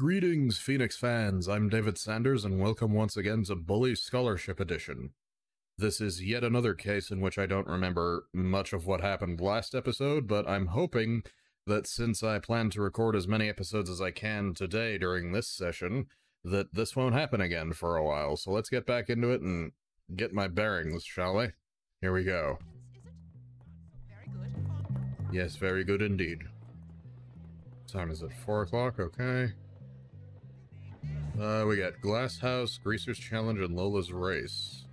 Greetings, Phenixx fans. I'm David Sanders, and welcome once again to Bully Scholarship Edition. This is yet another case in which I don't remember much of what happened last episode, but I'm hoping that since I plan to record as many episodes as I can today during this session, that this won't happen again for a while. So let's get back into it and get my bearings, shall we? Here we go. Yes, very good indeed. What time is it? 4 o'clock? Okay. We got Glass House, Greaser's Challenge, and Lola's Race.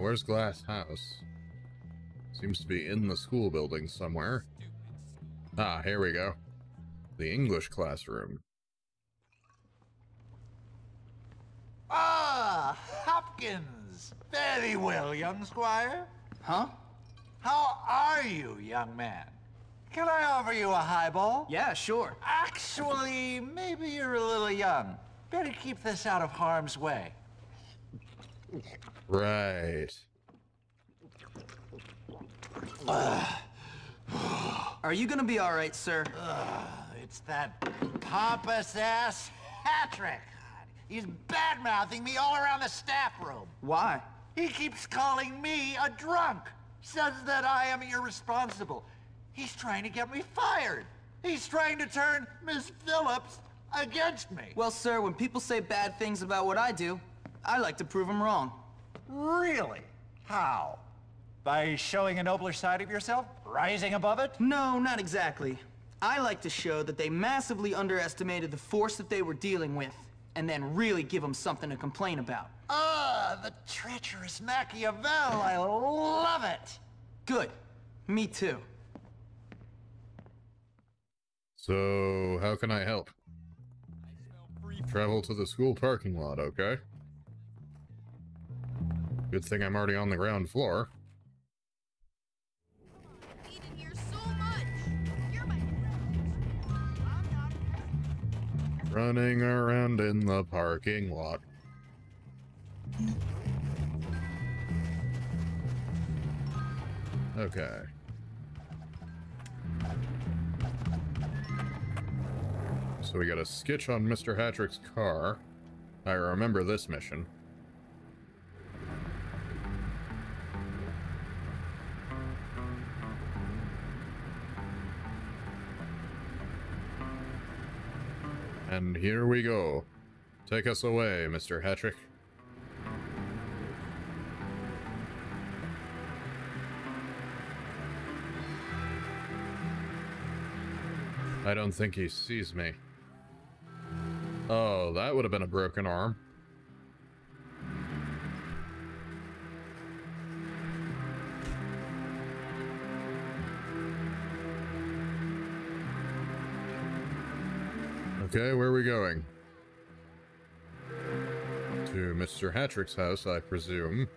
Where's Glass House? Seems to be in the school building somewhere. Ah, here we go. The English classroom. Ah, Hopkins! Very well, young squire. Huh? How are you, young man? Can I offer you a highball? Yeah, sure. Actually, maybe you're a little young. Better keep this out of harm's way. Right. Are you gonna be all right, sir? It's that pompous ass Hattrick. He's bad-mouthing me all around the staff room. Why? He keeps calling me a drunk. Says that I am irresponsible. He's trying to get me fired. He's trying to turn Miss Phillips against me. Well, sir, when people say bad things about what I do, I like to prove them wrong. Really? How? By showing a nobler side of yourself? Rising above it? No, not exactly. I like to show that they massively underestimated the force that they were dealing with, and then really give them something to complain about. Ah, the treacherous Machiavelle. I love it. Good. Me too. So, how can I help? Travel to the school parking lot, okay. Good thing I'm already on the ground floor. Running around in the parking lot. Okay. So we got a sketch on Mr. Hattrick's car. I remember this mission. And here we go. Take us away, Mr. Hattrick. I don't think he sees me. Oh, that would have been a broken arm. Okay, where are we going? To Mr. Hattrick's house, I presume.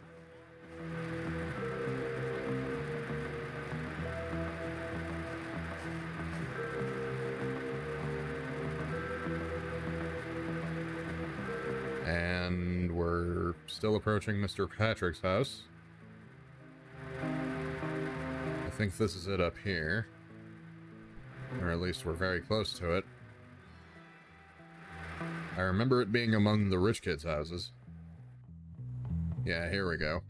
And we're still approaching Mr. Hattrick's house. I think this is it up here. Or at least we're very close to it. I remember it being among the rich kids' houses. Yeah, here we go.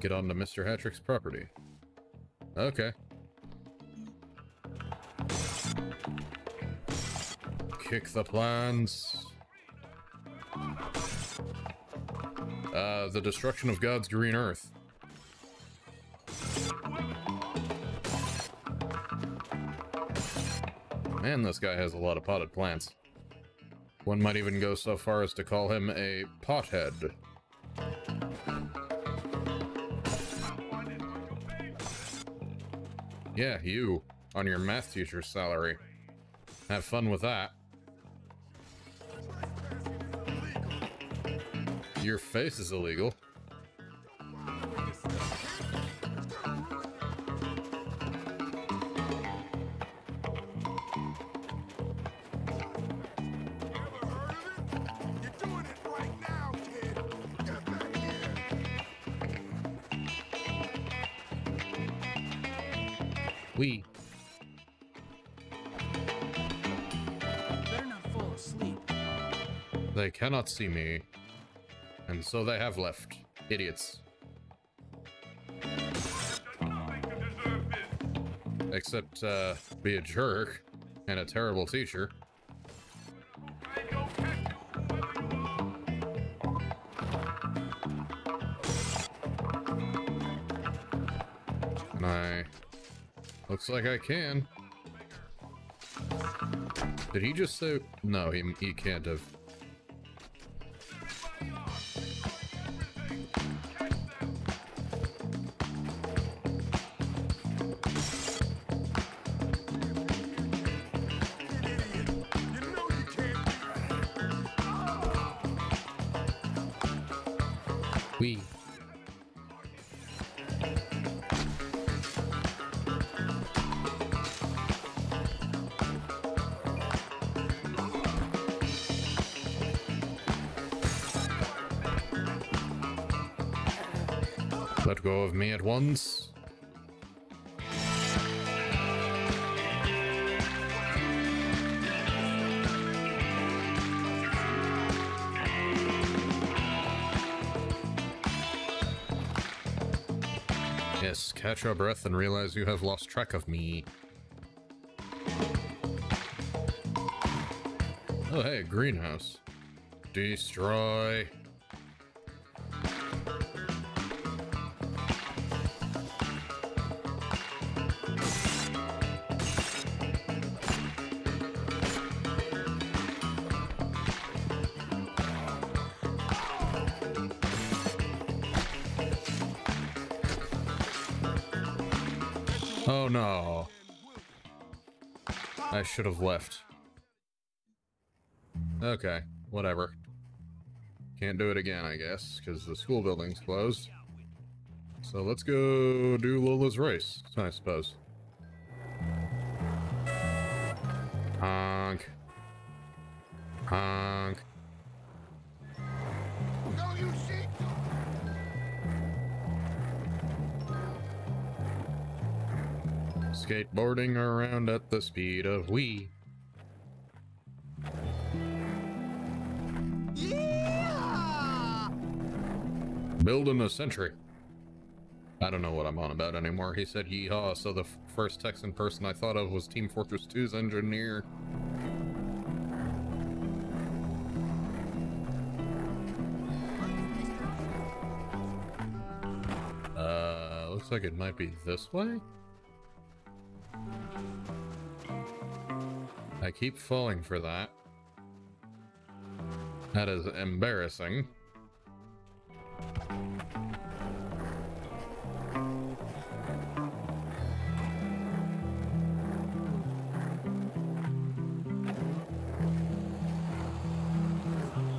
Get onto Mr. Hattrick's property. Okay. Kick the plans. The destruction of God's green earth. Man, this guy has a lot of potted plants. One might even go so far as to call him a pothead. Yeah, you. On your math teacher's salary. Have fun with that. Your face is illegal. we. They're not fall asleep. They cannot see me. And so they have left. Idiots. Except, be a jerk and a terrible teacher. And I... looks like I can. Did he just say... no, he can't have... Let go of me at once. Yes, catch your breath and realize you have lost track of me. Oh, hey, greenhouse. Destroy. Oh no, I should have left. Okay, whatever. Can't do it again, I guess, because the school building's closed. So let's go do Lola's race, I suppose. Honk. Honk. Skateboarding around at the speed of we. Yeah! Building a century. I don't know what I'm on about anymore. He said yeehaw, so the first Texan person I thought of was Team Fortress 2's engineer. Looks like it might be this way? I keep falling for that. That is embarrassing.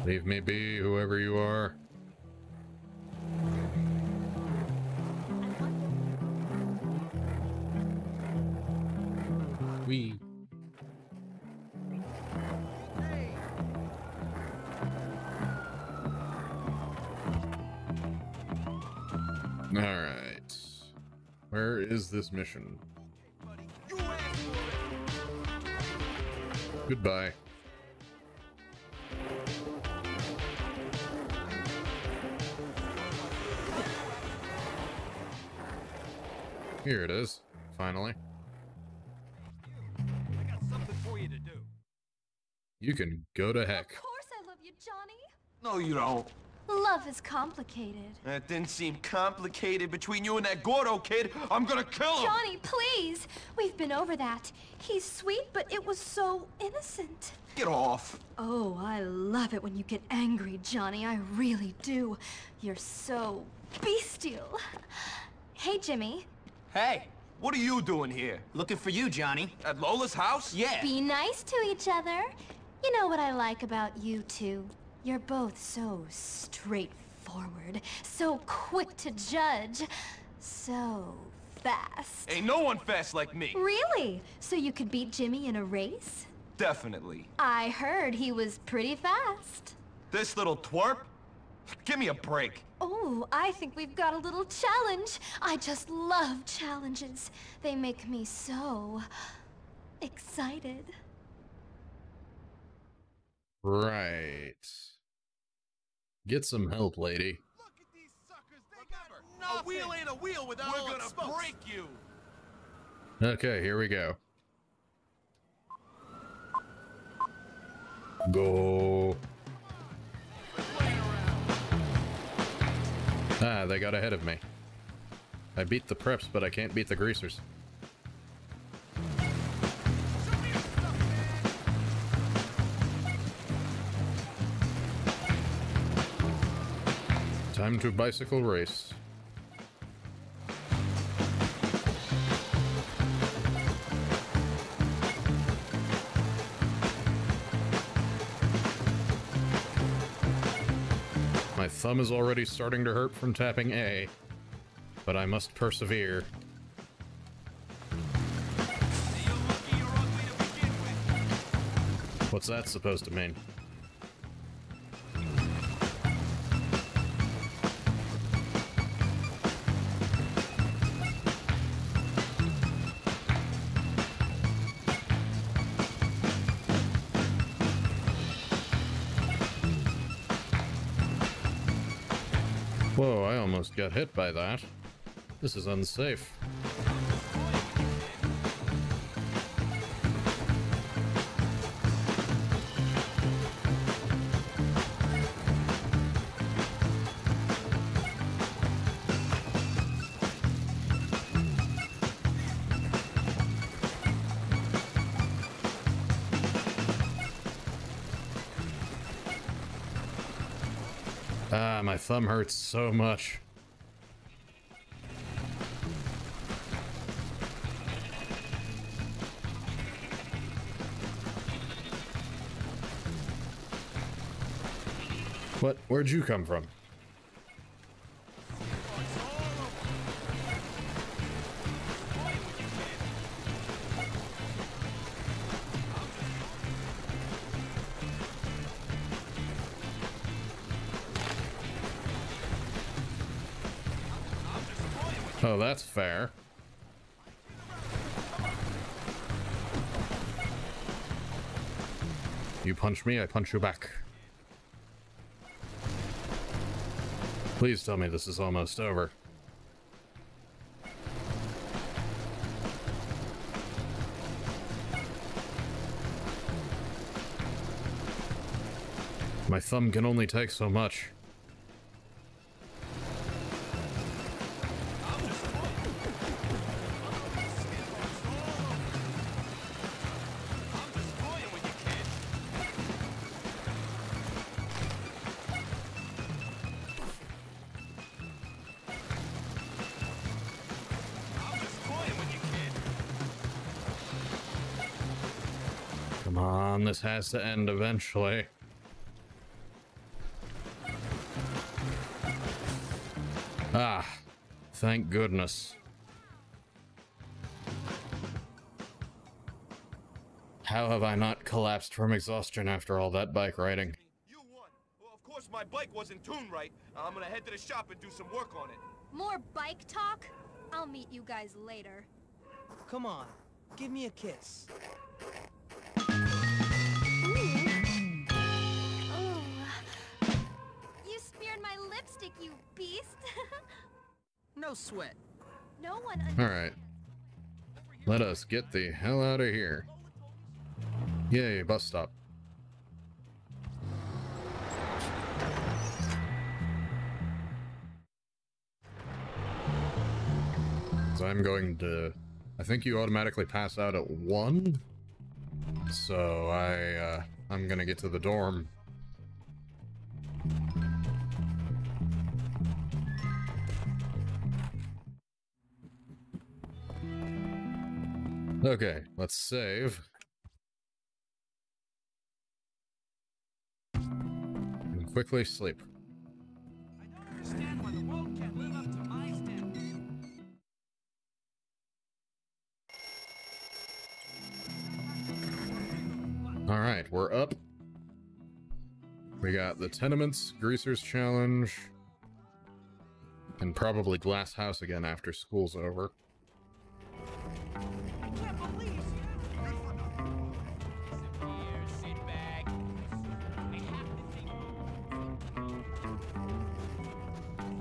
Leave me be, whoever you are. We. Alright. Where is this mission? Goodbye. Here it is, finally. I got something for you to do. You can go to heck. Of course I love you, Johnny. No, you don't. Love is complicated. That didn't seem complicated between you and that Gordo kid. I'm gonna kill him! Johnny, please! We've been over that. He's sweet, but it was so innocent. Get off! Oh, I love it when you get angry, Johnny. I really do. You're so bestial. Hey, Jimmy. Hey! What are you doing here? Looking for you, Johnny. At Lola's house? Yeah. Be nice to each other. You know what I like about you two. You're both so straightforward, so quick to judge, so fast. Ain't no one fast like me. Really? So you could beat Jimmy in a race? Definitely. I heard he was pretty fast. This little twerp? Give me a break. Oh, I think we've got a little challenge. I just love challenges. They make me so excited. Right. Get some help, lady. Look at these suckers. They got nothing. A wheel ain't a wheel without all its spokes. We're gonna break you. Okay, here we go. Go. Ah, they got ahead of me. I beat the preps, but I can't beat the greasers. Time to bicycle race. My thumb is already starting to hurt from tapping A, but I must persevere. What's that supposed to mean? Whoa, I almost got hit by that. This is unsafe. My thumb hurts so much. What? Where'd you come from? Oh, that's fair. You punch me, I punch you back. Please tell me this is almost over. My thumb can only take so much. This has to end eventually. Ah, thank goodness. How have I not collapsed from exhaustion after all that bike riding? You won. Well, of course my bike wasn't tuned right. I'm gonna head to the shop and do some work on it. More bike talk? I'll meet you guys later. Come on, give me a kiss. You beast. No sweat. No one understands. All right. Let us get the hell out of here. Yay, bus stop. So I'm going to, I think you automatically pass out at 1. So I'm going to get to the dorm. Okay, let's save. And quickly sleep. I don't understand why the world can't live up to my standards. All right, we're up. We got the Tenements, Greaser's Challenge, And probably Glass House again after school's over.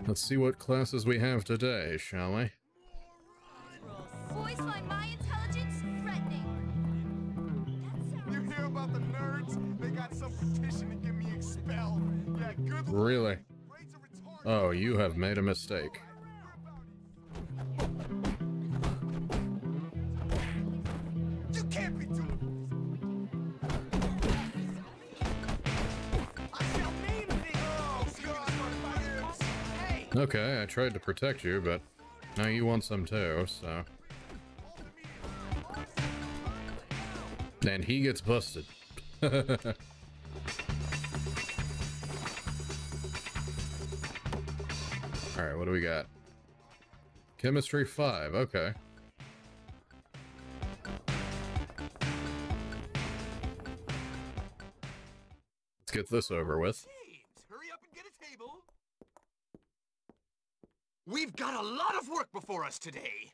Let's see what classes we have today, shall we? Boys find my intelligence threatening. You hear about the nerds? They got some petition to get me expelled. Yeah, good. Really? Oh, you have made a mistake. You can't be doing this. Okay, I tried to protect you, but now you want some too, so. And he gets busted. Alright, what do we got? Chemistry 5, okay. Let's get this over with. James, hurry up and get a table. We've got a lot of work before us today.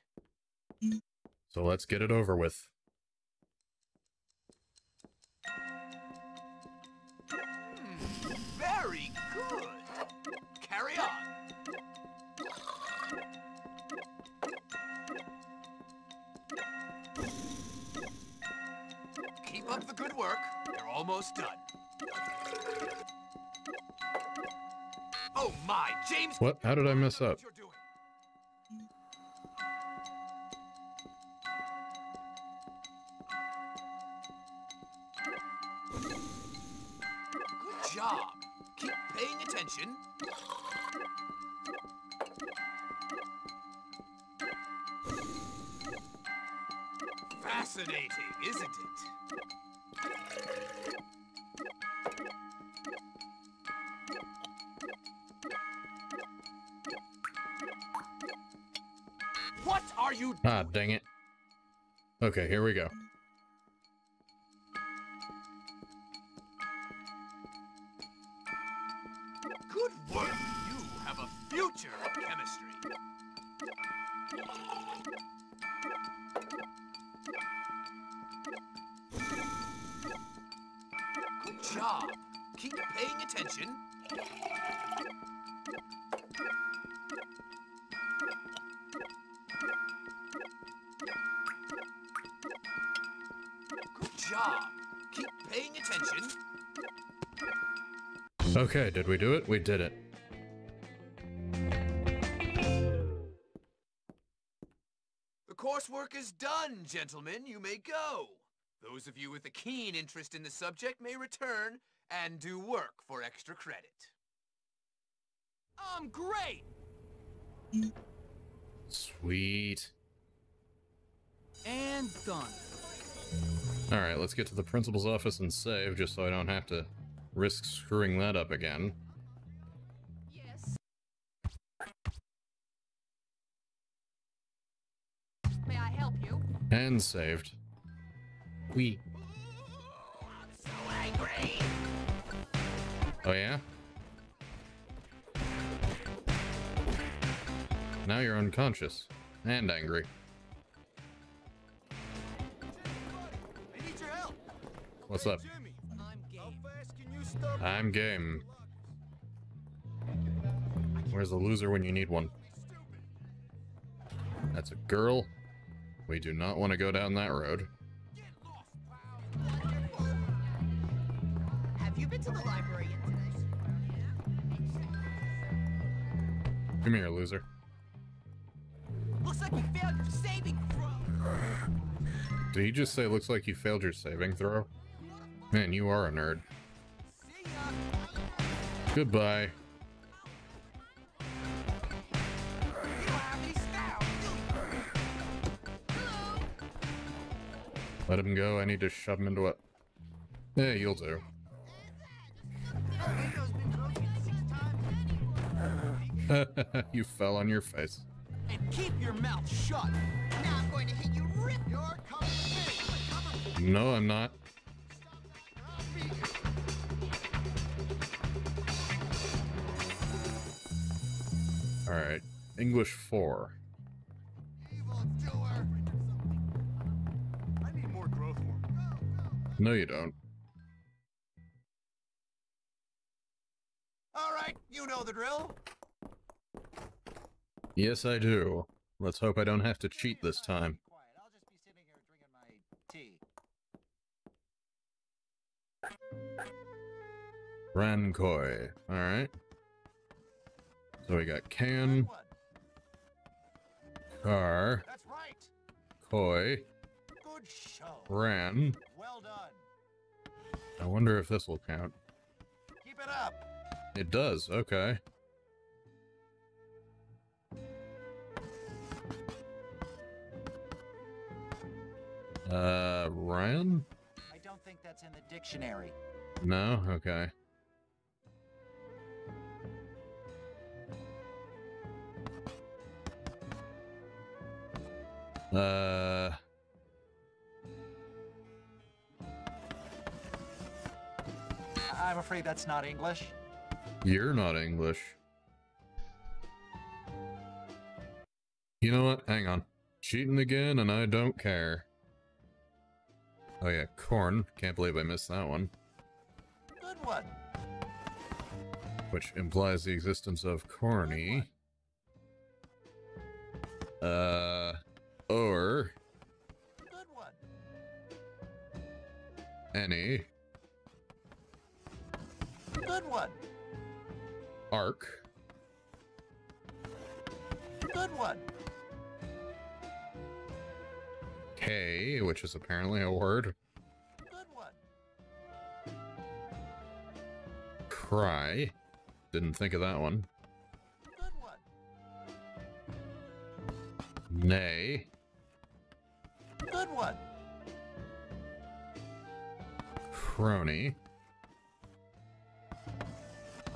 So let's get it over with. Very good. Carry on. Keep up the good work. They're almost done. Oh my, James! What? How did I mess up? Good job. Keep paying attention. Fascinating, isn't it? What are you doing? Ah, dang it. Okay, here we go. Good work. You have a future in chemistry. Good job. Keep paying attention. Okay, did we do it? We did it. The coursework is done, gentlemen. You may go. Those of you with a keen interest in the subject may return and do work for extra credit. I'm great! Sweet. And done. Alright, let's get to the principal's office and save, just so I don't have to risk screwing that up again. Yes. May I help you? And saved. We. Ooh, I'm so angry. Oh yeah? Now you're unconscious and angry. I need your help. What's up? I'm game. Where's the loser when you need one? That's a girl. We do not want to go down that road. Have you been to the library yet today? Come here, loser. Looks like you failed your saving throw. Did he just say looks like you failed your saving throw? Man, you are a nerd. Goodbye. Let him go. I need to shove him into a... Yeah, you'll do. You fell on your face. And keep your mouth shut. Now I'm going to hit you rip your cover. No, I'm not. All right, English 4. I need more growth hormone. No, you don't. All right, you know the drill. Yes, I do. Let's hope I don't have to cheat this time. I'll just be sitting here drinking my tea. Rancoi. All right. So we got can. Car. That's right. Koi. Good show. Ran. Well done. I wonder if this will count. Keep it up. It does. Okay. Ryan? I don't think that's in the dictionary. No? Okay. I'm afraid that's not English. You're not English. You know what? Hang on. Cheating again and I don't care. Oh yeah, corn. Can't believe I missed that one. Good one. Which implies the existence of corny. Or. Good one. Any. Good one. Arc. Good one. K, which is apparently a word. Good one. Cry. Didn't think of that one. Good one. Nay. Good one. Crony.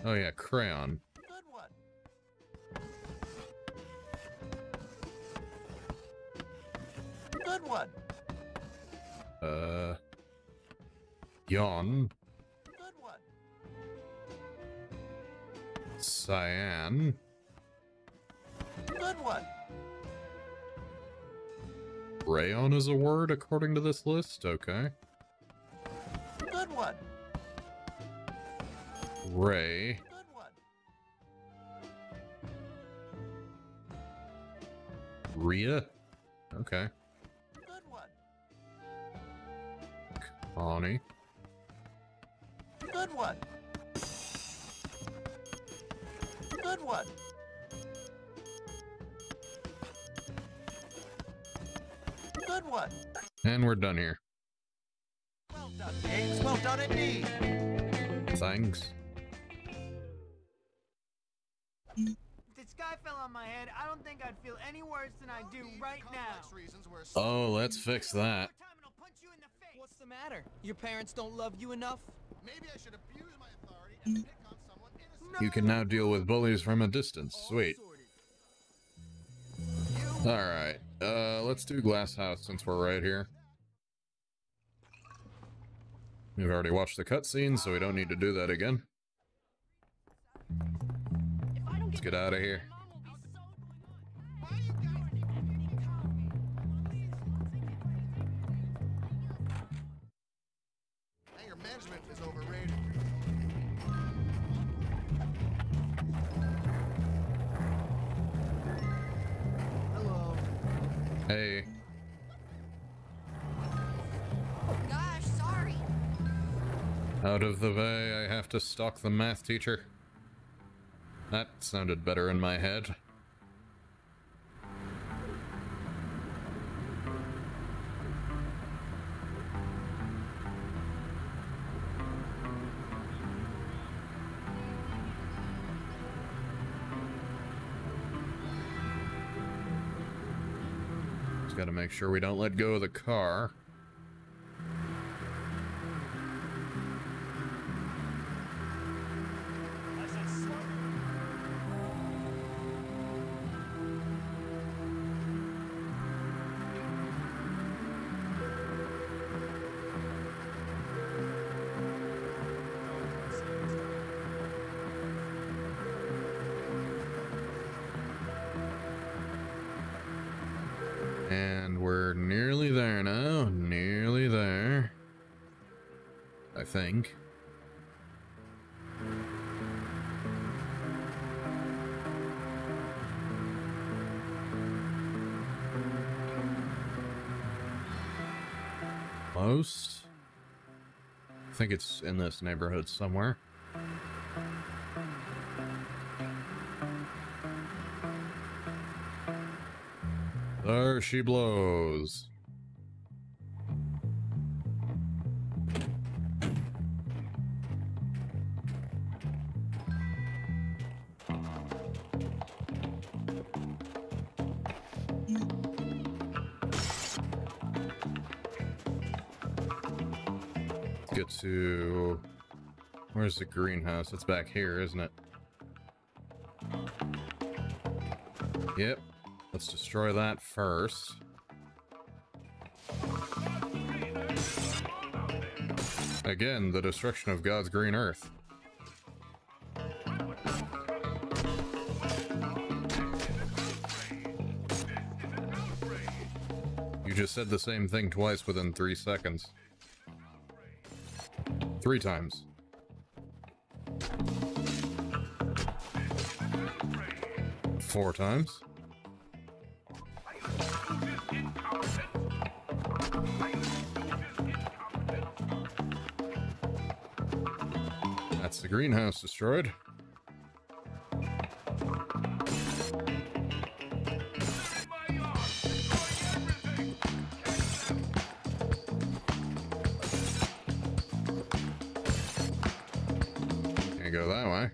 Oh yeah, crayon. Good one. Good one. Yawn. Good one. Cyan. Good one. Rayon is a word according to this list? Okay. Good one. Ray. Good one. Rhea? Okay. Good one. Connie. Good one. Good one. Good one. And we're done here. Well done, James. Well done indeed. Thanks. The sky fell on my head. I don't think I'd feel any worse than I do right now. Oh, let's fix that. What's the matter? Your parents don't love you enough? Maybe I should abuse my authority and pick on someone innocent. You can now deal with bullies from a distance. Sweet. All right. Let's do Glass House since we're right here. We've already watched the cutscene, so we don't need to do that again. Let's get out of here. Anger management is overrated. Hey. Gosh, sorry. Out of the way, I have to stalk the math teacher. That sounded better in my head. Got to make sure we don't let go of the car. And we're nearly there now. Nearly there, I think. Most. I think it's in this neighborhood somewhere. There she blows. Get to, where's the greenhouse? It's back here, isn't it? Yep. Let's destroy that first. Again, the destruction of God's green earth. You just said the same thing twice within 3 seconds. 3 times. Four times. The greenhouse destroyed. Can't go that way.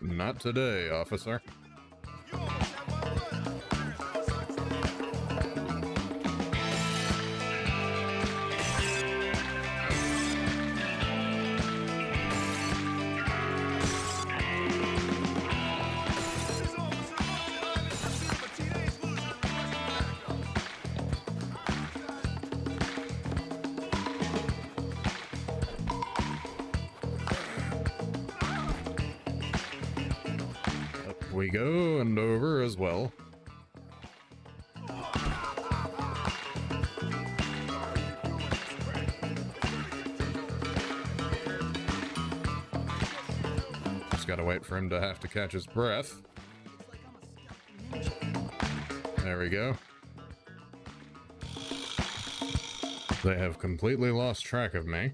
Not today, officer. We go, and over as well. Just gotta wait for him to have to catch his breath. There we go. They have completely lost track of me.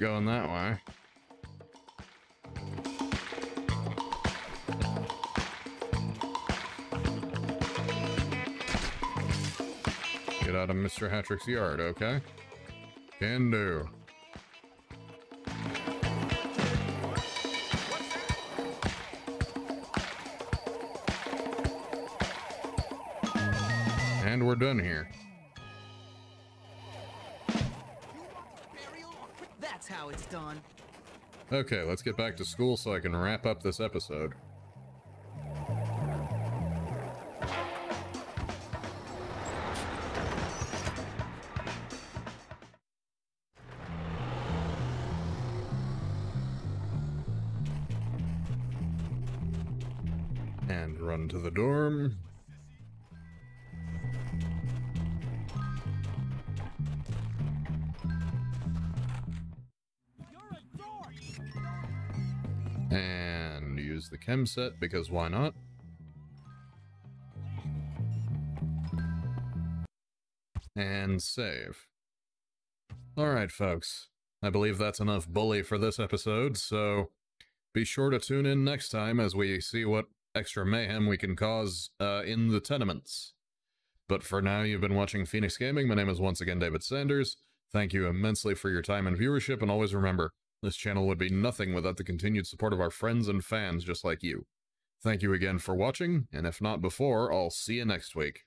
Going that way. Get out of Mr. Hattrick's yard, okay? Can do. And we're done here. Okay, let's get back to school so I can wrap up this episode. And run to the dorm. The chem set, because why not? And save. Alright folks, I believe that's enough Bully for this episode, so be sure to tune in next time as we see what extra mayhem we can cause in the Tenements. But for now, you've been watching Phenixx Gaming. My name is once again David Sanders. Thank you immensely for your time and viewership, and always remember, this channel would be nothing without the continued support of our friends and fans just like you. Thank you again for watching, and if not before, I'll see you next week.